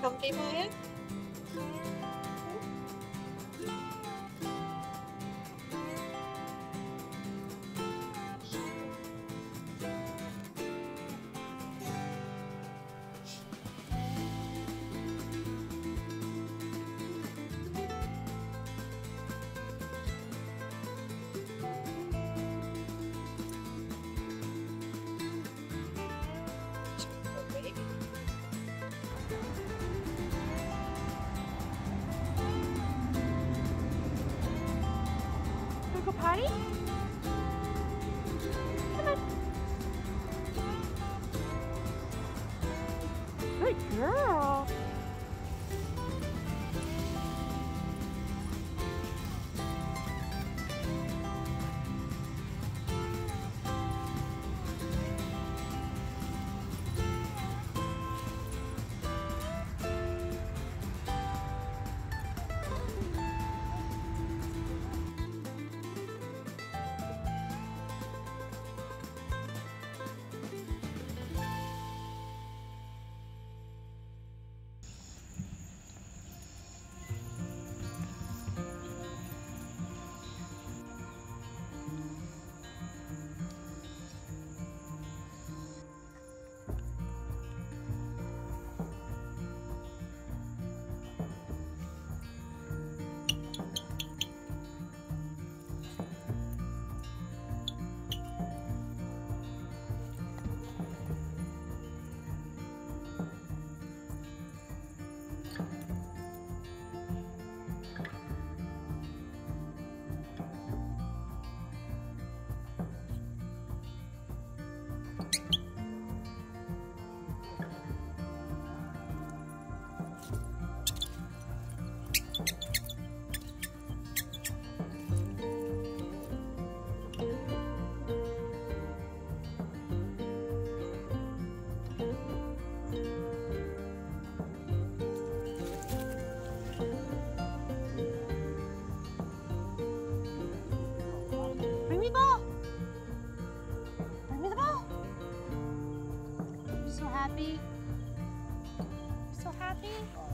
comfy, Maya? Party? Come on. Good girl. So happy.